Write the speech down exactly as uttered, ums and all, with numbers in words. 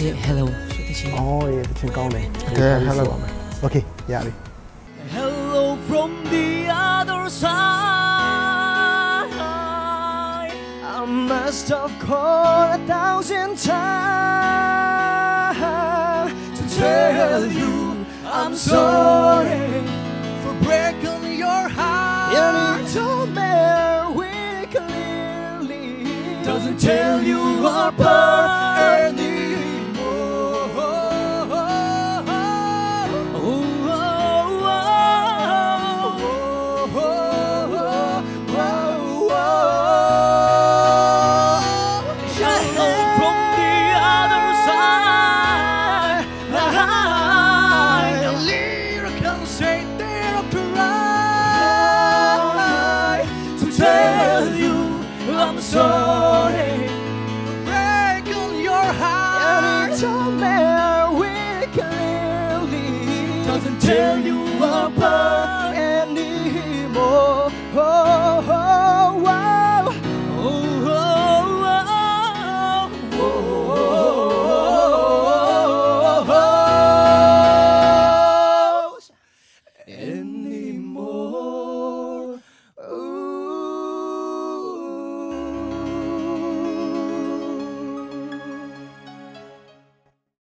hello, hello. Oh yeah, the Qing Gao Mei. Yeah, hello. Okay, yeah. Hello from the other side. I must have called a thousand times to tell you I'm sorry for breaking your heart. And it don't bear with clearly. Doesn't tell you apart anymore. Tell you